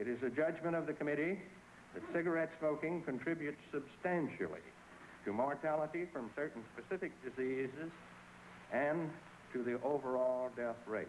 It is a judgment of the committee that cigarette smoking contributes substantially to mortality from certain specific diseases and to the overall death rate.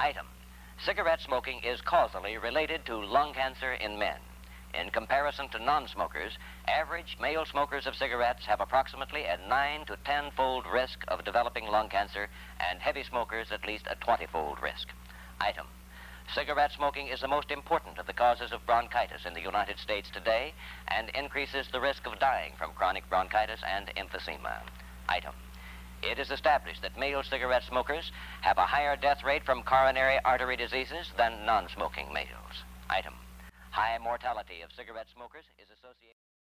Item: cigarette smoking is causally related to lung cancer in men. In comparison to non-smokers, average male smokers of cigarettes have approximately a 9- to 10-fold risk of developing lung cancer, and heavy smokers at least a 20-fold risk. Item: cigarette smoking is the most important of the causes of bronchitis in the United States today, and increases the risk of dying from chronic bronchitis and emphysema. Item: it is established that male cigarette smokers have a higher death rate from coronary artery diseases than non-smoking males. Item: high mortality of cigarette smokers is associated